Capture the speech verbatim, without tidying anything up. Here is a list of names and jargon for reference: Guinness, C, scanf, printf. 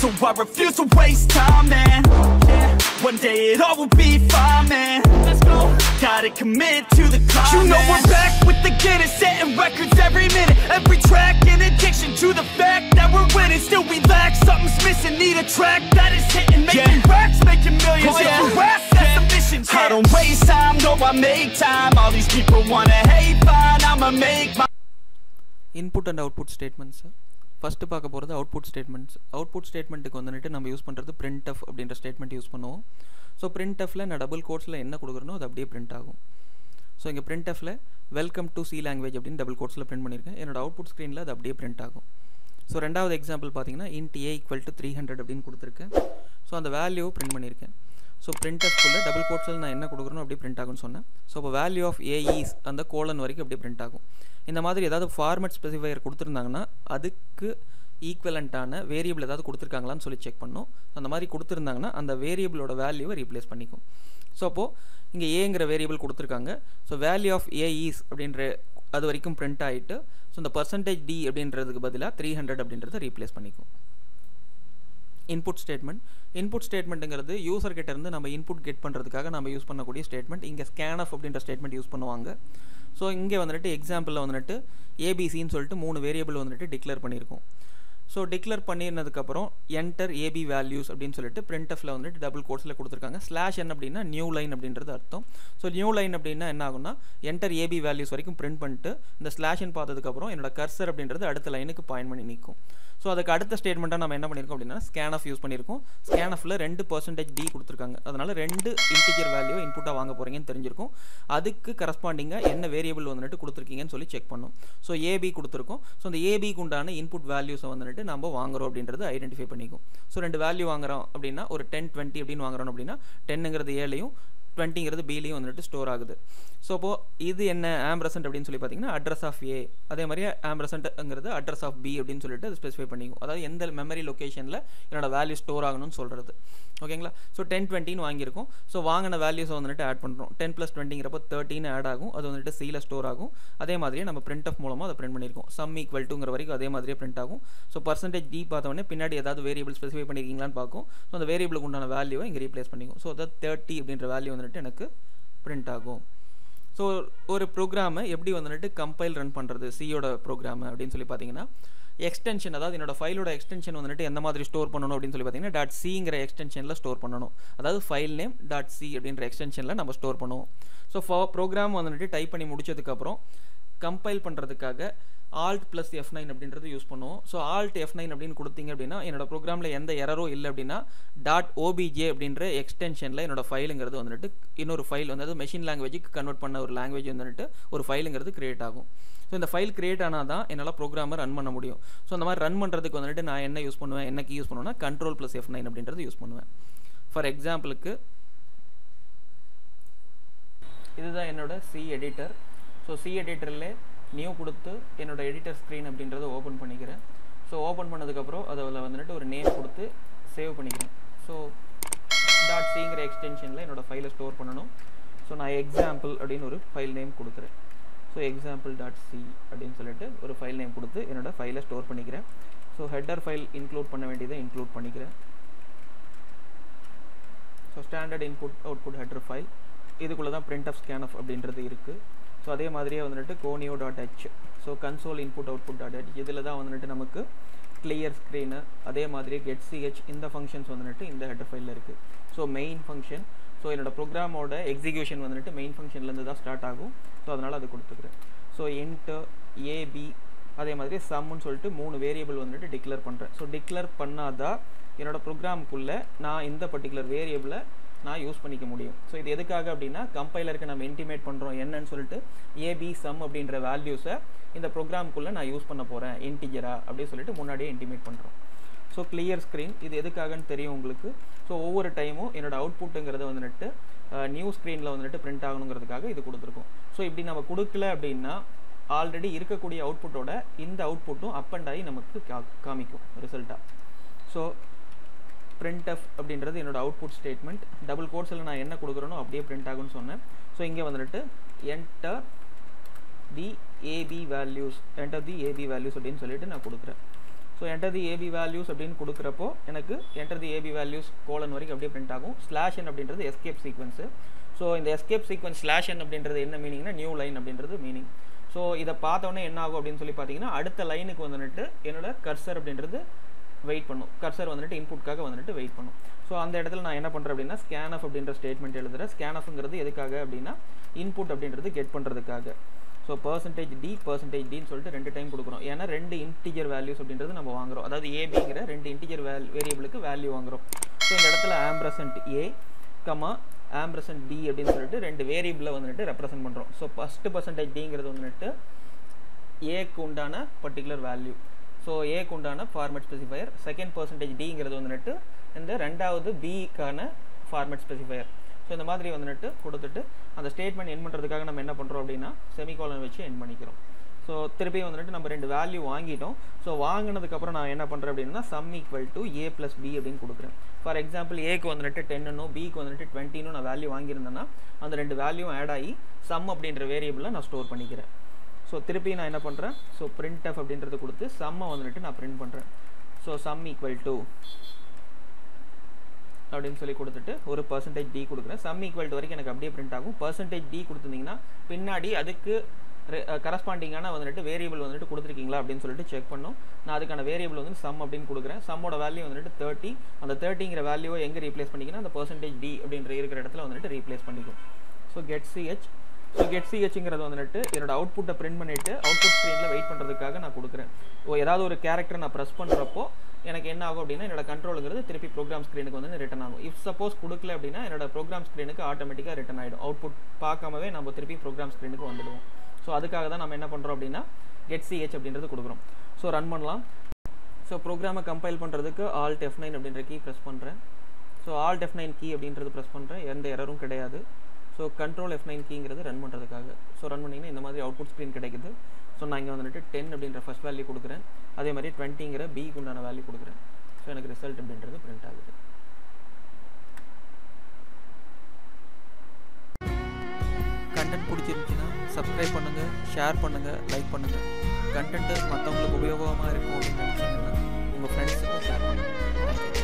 so I refuse to waste time, man. Yeah. One day it all will be fine, man. Let's go. Gotta commit to the cause. You know man. We're back with the Guinness, setting records every minute, every track. An addiction to the fact that we're winning, still we lack. Something's missing, need a track that is hitting, making yeah. racks, making millions. Oh, yeah. Yeah. Rap, that's the mission. Yeah. I don't waste time, no, I make time. All these people wanna hate, fine. I'ma make my input and output statements. First பார்க்க போறது output statements. Output statement க்கு வந்துட்டு நம்ம use பண்றது printf அப்படிங்கற statement use பண்ணுவோம். So printf ல நான் டபுள் கோட்ஸ்ல என்ன கொடுக்கறனோ அது அப்படியே print ஆகும். சோ இங்க printf ல welcome to C language அப்படினு டபுள் கோட்ஸ்ல print பண்ணிருக்கேன். என்னோட output screenல அது அப்படியே print ஆகும். சோ இரண்டாவது எக்ஸாம்பிள் பாத்தீங்கன்னா int a equal to three hundred அப்படினு கொடுத்திருக்கேன். சோ அந்த வேல்யூவை print பண்ணிருக்கேன். சோ printf ல டபுள் கோட்ஸ்ல நான் என்ன கொடுக்கறனோ அப்படியே print ஆகும்னு சொன்னேன். சோ அப்ப value of a is அந்த கோலன் வரைக்கும் அப்படியே print ஆகும். இந்த மாதிரி ஏதாவது ஃபார்மட் ஸ்பெசிஃபையர் கொடுத்துருந்தாங்கன்னா அதுக்கு ஈக்குவலண்டான வேரியபிள் ஏதாவது கொடுத்துருக்காங்களான்னு சொல்லி செக் பண்ணோம். அந்த மாதிரி கொடுத்துருந்தாங்கன்னா அந்த வேரியபிளோட வேல்யூவை ரீப்ளேஸ் பண்ணிக்கும். ஸோ அப்போது இங்கே ஏங்கிற வேரியபிள் கொடுத்துருக்காங்க. So value of a is அப்படின்ற அது வரைக்கும் பிரிண்ட் ஆகிட்டு ஸோ இந்த பர்சன்டேஜ் டி அப்படின்றதுக்கு பதிலாக த்ரீ ஹண்ட்ரட் அப்படின்றத ரீப்ளேஸ் பண்ணிக்கும். இன்புட் ஸ்டேட்மெண்ட் இன்புட் ஸ்டேட்மெண்ட்டுங்கிறது யூசர் கிட்ட இருந்து நம்ம இன்புட் கெட் பண்ணுறதுக்காக நம்ம யூஸ் பண்ணக்கூடிய ஸ்டேட்மெண்ட். இங்கே scanf அப்படின்ற ஸ்டேட்மெண்ட் யூஸ் பண்ணுவாங்க. ஸோ இங்கே வந்துட்டு எக்ஸாம்பிளில் வந்துட்டு ஏபிசின்னு சொல்லிட்டு மூணு வேரியபிள் வந்துட்டு டிக்ளேர் பண்ணியிருக்கோம். ஸோ டிக்ளேர் பண்ணியிருந்ததுக்கப்புறம் என்டர் ஏபி வேல்யூஸ் அப்படின்னு சொல்லிட்டு printfல வந்துட்டு டபுள் கோட்ஸில் கொடுத்துருக்காங்க. ஸ்லாஷ் என் அப்படின்னா நியூ லைன் அப்படின்றது அர்த்தம். ஸோ நியூ லைன் அப்படின்னா என்ன ஆகும்னா என்டர் ஏபி வேல்யூஸ் வரைக்கும் பிரிண்ட் பண்ணிட்டு இந்த ஸ்லாஷ் என் பார்த்ததுக்கப்புறம் என்னோட கர்சர் அப்படின்றது அடுத்த லைனுக்கு பாயிண்ட் பண்ணி நிற்கும். ஸோ அதுக்கு அடுத்த ஸ்டேட்மெண்ட்டாக நம்ம என்ன பண்ணியிருக்கோம் அப்படின்னா scanf யூஸ் பண்ணியிருக்கோம். scanfல ரெண்டு பர்சன்டேஜ் டி கொடுத்துருக்காங்க. அதனால் ரெண்டு இன்டிஜர் வேல்யூவை இன்புட்டாக வாங்க போகிறீங்கன்னு தெரிஞ்சிருக்கும். அதுக்கு கரஸ்பாண்டிங்காக என்ன வேரியபிள் வந்துட்டு கொடுத்துருக்கீங்கன்னு சொல்லி செக் பண்ணும். ஸோ ஏபி கொடுத்துருக்கோம். ஸோ அந்த ஏபிக்கு உண்டான இன்புட் வேல்யூஸை வந்துட்டு நம்ம வாங்குகிறோம் அப்படின்றது ஐடென்டிஃபை பண்ணிக்கும். ஸோ ரெண்டு வேல்யூ வாங்குகிறோம் அப்படின்னா ஒரு டென் டுவெண்ட்டி அப்படின்னு வாங்குகிறோம் அப்படின்னா டென்னுங்கிறது ஏலையும் டுவெண்ட்டிங்கிறது பிலையும் வந்துட்டு ஸ்டோர் ஆகுது. ஸோ அப்போது இது என்ன ஆம்ப்ரசன்ட் அப்படின்னு சொல்லி பார்த்தீங்கன்னா அட்ரஸ் ஆஃப் ஏ, அதே மாதிரி ஆம்ப்ரசன்ட்ங்கிறது அட்ரஸ் ஆஃப் பி அப்படின்னு சொல்லிட்டு அது ஸ்பெசிஃபை பண்ணிக்கும். அதாவது எந்த மெமரி லொக்கேஷனில் என்னோட வேல்யூ ஸ்டோர் ஆகணும்னு சொல்கிறது. ஓகேங்களா. ஸோ டென் டுவெண்ட்டின்னு வாங்கியிருக்கோம். ஸோ வாங்கின வேல்யூஸை வந்துட்டு ஆட் பண்ணுறோம். டென் ப்ளஸ் டுவெண்ட்டிங்கிறப்போ தேர்ட்டின்னு ஆட் ஆகும். அது வந்துட்டு சீல ஸ்டோர் ஆகும். அதே மாதிரியே நம்ம printf மூலமாக அதை பிரிண்ட் பண்ணியிருக்கோம். சம் ஈக்குவல் டூங்கிற வரைக்கும் அதே மாதிரியே பிரிண்ட் ஆகும். ஸோ பர்சன்டேஜ் டி பார்த்தோன்னே பின்னாடி ஏதாவது வேரியபிள் ஸ்பெசிஃபை பண்ணியிருக்கீங்களான்னு பார்க்கும். ஸோ அந்த வேரியபிளுக்கு உண்டான வேல்யூவை இங்கே ரீப்ளேஸ் பண்ணிக்கும். ஸோ அதாவது தேர்ட்டி அப்படின்ற வேல்யூ வந்துட்டு எனக்கு பிரிண்ட் ஆகும். ஸோ ஒரு ப்ரோக்ராமை எப்படி வந்துட்டு கம்பைல் ரன் பண்ணுறது சியோட ப்ரோக்ராம் அப்படின்னு சொல்லி பார்த்தீங்கன்னா எக்ஸ்டென்ஷன், அதாவது என்னோட ஃபைலோட எக்ஸ்டென்ஷன் வந்துட்டு எந்த மாதிரி ஸ்டோர் பண்ணணும் அப்படின்னு சொல்லி பார்த்தீங்கன்னா டாட் சிங்கிற எக்ஸ்டென்ஷனில் ஸ்டோர் பண்ணணும். அதாவது ஃபைல் நேம் டாட் சி அப்படின்ற எக்ஸ்டென்ஷனில் நம்ம ஸ்டோர் பண்ணுவோம். ஸோ ஃபோ ப்ரோக்ராம் வந்துட்டு டைப் பண்ணி முடிச்சதுக்கப்புறம் கம்பைல் பண்ணுறதுக்காக ஆல்ட் ப்ளஸ் எஃப் நைன் அப்படின்றது யூஸ் பண்ணுவோம். ஸோ ஆல்ட் எஃப் நைன் அப்படின்னு கொடுத்தீங்க அப்படின்னா என்னோடய ப்ரோக்ராமில் எந்த எரரோ இல்லை அப்படின்னா டாட் ஓபிஜே அப்படின்ற எக்ஸ்டென்ஷனில் என்னோடய ஃபைலுங்கிறது வந்துட்டு இன்னொரு ஃபைல் வந்து அது மெஷின் லாங்குவேஜுக்கு கன்வெர்ட் பண்ண ஒரு லாங்குவேஜ் வந்துட்டு ஒரு ஃபைலுங்கிறது கிரியேட் ஆகும். ஸோ இந்த ஃபைல் கிரியேட் ஆனால் தான் என்னால் ப்ரோக்ராமை ரன் பண்ண முடியும். ஸோ அந்த மாதிரி ரன் பண்ணுறதுக்கு வந்துட்டு நான் என்ன யூஸ் பண்ணுவேன், என்னைக்கு யூஸ் பண்ணுவேன்னா கண்ட்ரோல் ப்ளஸ் எஃப் நைன் அப்படின்றது யூஸ் பண்ணுவேன். ஃபார் எக்ஸாம்பிளுக்கு இதுதான் என்னோடய சி எடிட்டர். ஸோ சி எடிட்டரில் நியூ கொடுத்து என்னோடய எடிட்டர் ஸ்க்ரீன் அப்படின்றத ஓப்பன் பண்ணிக்கிறேன். ஸோ ஓப்பன் பண்ணதுக்கப்புறம் அதில் வந்துட்டு ஒரு நேம் கொடுத்து சேவ் பண்ணிக்கிறேன். ஸோ டாட் சிங்கிற எக்ஸ்டென்ஷனில் என்னோடய ஃபைலை ஸ்டோர் பண்ணணும். ஸோ நான் எக்ஸாம்பிள் அப்படின்னு ஒரு ஃபைல் நேம் கொடுக்குறேன். ஸோ எக்ஸாம்பிள் டாட் சி அப்படின்னு சொல்லிட்டு ஒரு ஃபைல் நேம் கொடுத்து என்னோடய ஃபைலை ஸ்டோர் பண்ணிக்கிறேன். ஸோ ஹெட்டர் ஃபைல் இன்க்ளூட் பண்ண வேண்டியதை இன்க்ளூட் பண்ணிக்கிறேன். So standard input output header file இதுக்குள்ளே தான் printf scanf அப்படின்றது இருக்குது. ஸோ அதே மாதிரியே வந்துட்டு conio dot H, so console input output dot H இதில் தான் வந்துட்டு நமக்கு கிளியர் ஸ்க்ரீனு, அதே மாதிரி கெட் சிஹெச் இந்த ஃபங்க்ஷன்ஸ் வந்துட்டு இந்த ஹெட்டர் ஃபைலில் இருக்குது. ஸோ மெயின் ஃபங்க்ஷன், ஸோ என்னோட ப்ரோக்ராமோட எக்ஸிக்யூஷன் வந்துட்டு மெயின் ஃபங்க்ஷன்லேருந்து தான் ஸ்டார்ட் ஆகும். ஸோ அதனால் அது கொடுத்துக்கிறேன். ஸோ இன்ட்டு ஏபி அதே மாதிரி சம்முன்னு சொல்லிட்டு மூணு வேரியபிள் வந்துட்டு டிக்ளேர் பண்ணுறேன். ஸோ டிக்ளேர் பண்ணாதான் என்னோடய ப்ரோக்ராமுக்குள்ளே நான் இந்த பர்டிகுலர் வேரியபிளை நான் யூஸ் பண்ணிக்க முடியும். ஸோ இது எதுக்காக அப்படின்னா கம்பைலருக்கு நம்ம இன்டிமேட் பண்ணுறோம் என்னன்னு சொல்லிட்டு ஏபி சம் அப்படின்ற வேல்யூஸை இந்த ப்ரோக்ராமுக்குள்ளே நான் யூஸ் பண்ண போகிறேன் இன்டிஜரா அப்படின்னு சொல்லிட்டு முன்னாடியே இன்டிமேட் பண்ணுறோம். ஸோ கிளியர் ஸ்க்ரீன் இது எதுக்காகன்னு தெரியும் உங்களுக்கு. ஸோ ஒவ்வொரு டைமும் என்னோடய அவுட்புட்டுங்கிறத வந்துட்டு நியூ ஸ்க்ரீனில் வந்துட்டு பிரிண்ட் ஆகணுங்கிறதுக்காக இது கொடுத்துருக்கோம். ஸோ இப்படி நம்ம கொடுக்கல அப்படின்னா ஆல்ரெடி இருக்கக்கூடிய அவுட்புட்டோட இந்த அவுட்புட்டும் அப் அண்ட் ஆகி நமக்கு காமிக்கும் ரிசல்ட்டாக. ஸோ printf அப்படின்றது என்னோட அவுட்புட் ஸ்டேட்மெண்ட். டபுள் கோட்ஸில் நான் என்ன கொடுக்குறேனோ அப்படியே பிரிண்ட் ஆகும்னு சொன்னேன். ஸோ இங்கே வந்துட்டு enter the A B values enter the A B values அப்படின்னு சொல்லிட்டு நான் கொடுக்குறேன். So So enter the A B values அப்படினு கொடுக்கிறப்போ எனக்கு enter the A B values colon வரைக்கும் அப்படியே print ஆகும். Slash n அப்படின்றது escape sequence. So இந்த escape sequence slash n அப்படின்றது என்ன மீனிங்னா நியூ லைன் அப்படின்றது மீனிங். ஸோ இதை பார்த்தோன்னே என்ன ஆகும் அப்படின்னு சொல்லி பார்த்தீங்கன்னா அடுத்த லைனுக்கு வந்துட்டு என்னோட கர்சர் அப்படின்றது வெயிட் பண்ணும். கர்சர் வந்துட்டு இன்புட்காக வந்துட்டு வெயிட் பண்ணும். ஸோ அந்த இடத்துல நான் என்ன பண்ணுறேன் அப்படின்னா scanf அப்படின்ற ஸ்டேட்மெண்ட் எழுதுகிறேன். scanfங்கிறது எதுக்காக அப்படின்னா இன்புட் அப்படின்றது கெட் பண்ணுறதுக்காக. ஸோ பர்சன்டேஜ் டி பர்சன்டேஜ் டின்னு சொல்லிட்டு ரெண்டு டைம் கொடுக்குறோம். ஏன்னா ரெண்டு இன்டிஜர் வேல்யூஸ் அப்படின்றது நம்ம வாங்குகிறோம். அதாவது ஏபிங்கிற ரெண்டு இன்டிஜர் வேல் வேரியபிளுக்கு வேல்யூ வாங்குகிறோம். ஸோ இந்த இடத்துல ஆம்ப்ரசன்ட் ஏ கமா ஆம்ப்ரசன்ட் டி அப்படின்னு சொல்லிட்டு ரெண்டு வேரியபிளை வந்துட்டு ரெப்ரசென்ட் பண்ணுறோம். ஸோ ஃபஸ்ட்டு பர்சன்டேஜ் டிங்கிறது வந்துட்டு ஏக்கு உண்டான பர்டிகுலர் வேல்யூ. ஸோ ஏக்கு உண்டான ஃபார்மேட் ஸ்பெசிஃபையர். செகண்ட் பர்சன்டேஜ் டிங்கிறது வந்துட்டு இந்த ரெண்டாவது பிக்கான ஃபார்மேட் ஸ்பெசிஃபையர். ஸோ இந்த மாதிரி வந்துட்டு கொடுத்துட்டு அந்த ஸ்டேட்மெண்ட் என் பண்ணுறதுக்காக நம்ம என்ன பண்ணுறோம் அப்படின்னா செமிகாலன் வச்சு என் பண்ணிக்கிறோம். ஸோ திருப்பி வந்துட்டு நம்ம ரெண்டு வேல்யூ வாங்கிட்டோம். ஸோ வாங்கினதுக்கப்புறம் நான் என்ன பண்ணுறேன் அப்படின்னா sum equal to A plus B அப்படின்னு கொடுக்குறேன். ஃபார் எக்ஸாம்பிள் ஏக்கு வந்துட்டு டென்னும் பிக்கு வந்துட்டு டுவெண்ட்டின்னு நான் வேல்யூ வாங்கியிருந்தேன்னா அந்த ரெண்டு வேல்யூ ஆட் ஆகி சம் அப்படின்ற வேரியபிளை நான் ஸ்டோர் பண்ணிக்கிறேன். ஸோ திருப்பி நான் என்ன பண்ணுறேன், ஸோ printf அப்படின்றது கொடுத்து சம்மை வந்துட்டு நான் பிரிண்ட் பண்ணுறேன். ஸோ சம் ஈக்குவல் டு அப்படின்னு சொல்லி கொடுத்துட்டு ஒரு பர்சன்டேஜ் டி கொடுக்குறேன். சம் ஈக்குவல் டு வரைக்கும் எனக்கு அப்படியே பிரிண்ட் ஆகும். பர்சன்டேஜ் டி கொடுத்துருந்தீங்கன்னா பின்னாடி அதுக்கு கரஸ்பாண்டிங்கான வந்துட்டு வேரியபிள் வந்துட்டு கொடுத்துருக்கீங்களா அப்படின்னு சொல்லிட்டு செக் பண்ணும். நான் அதுக்கான வேரியபிள் வந்து சம் அப்படின்னு கொடுக்குறேன். சம்மோட வேல்யூ வந்துட்டு தேர்ட்டி. அந்த தேர்ட்டிங்கிற வேல்யூவை எங்கே ரீப்ளேஸ் பண்ணிக்கினா அந்த பர்சன்டேஜ் டி அப்படின்ற இருக்கிற இடத்துல வந்துட்டு ரீப்ளேஸ் பண்ணிக்கும். ஸோ கெட் சிஹெச். ஸோ கெட் சிஹெச்ங்கிறது வந்துட்டு என்னோட அவுட்புட்டை பிரிண்ட் பண்ணிவிட்டு அவுட்புட் ஸ்க்ரீனில் வெயிட் பண்ணுறதுக்காக நான் கொடுக்குறேன். ஏதாவது ஒரு கேரக்டரை நான் ப்ரெஸ் பண்ணுறப்போ எனக்கு என்ன ஆகும் அப்படின்னா என்னோட கண்ட்ரோலுங்கிறது திருப்பி ப்ரோக்ராம் ஸ்க்ரீனுக்கு வந்து ரிட்டன் ஆகும். இஃப் சப்போஸ் கொடுக்கல அப்படின்னா என்னோட ப்ரோக்ராம் ஸ்க்ரீனுக்கு ஆட்டோமேட்டிக்காக ரிட்டன் ஆகிடும். அவுட்புட் பார்க்காமவே நம்ம திருப்பி ப்ரோக்ராம் ஸ்க்ரீனுக்கு வந்துடுவோம். ஸோ அதுக்காக தான் நம்ம என்ன பண்ணுறோம் அப்படின்னா கெட் சிஹெச் அப்படின்றது கொடுக்குறோம். ஸோ ரன் பண்ணலாம். ஸோ ப்ரோக்ராமை கம்பைல் பண்ணுறதுக்கு ஆல்ட் எஃப் நைன் அப்படின்ற கீ ப்ரெஸ் பண்ணுறேன். So alt F nine key அப்படின்றது ப்ரெஸ் பண்ணுறேன். எந்த எரரும் கிடையாது. ஸோ கண்ட்ரோல் எஃப் நைன் கீங்கிறது ரன் பண்ணுறதுக்காக. ஸோ ரன் பண்ணிங்கன்னா இந்த மாதிரி அவுட்புட் ஸ்க்ரீன் கிடைக்குது. ஸோ நான் இங்கே வந்துட்டு டென் அப்படின்ற ஃபஸ்ட் வேல்யூ கொடுக்குறேன். அதே மாதிரி டுவெண்ட்டிங்கிற பிக்கு உண்டான வேல்யூ கொடுக்குறேன். ஸோ எனக்கு ரிசல்ட் அப்படின்றது பிரிண்ட் ஆகுது. கண்டென்ட் பிடிச்சிருந்துச்சுன்னா சப்ஸ்கிரைப் பண்ணுங்கள், ஷேர் பண்ணுங்கள், லைக் பண்ணுங்கள். கண்டென்ட்டு மற்றவங்களுக்கு உபயோகமாக இருக்கும் அப்படின்னு நினச்சிங்கன்னா உங்கள் ஃப்ரெண்ட்ஸுக்கும் ஷேர் பண்ணுங்கள்.